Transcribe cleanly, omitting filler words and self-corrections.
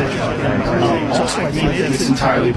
So it's entirely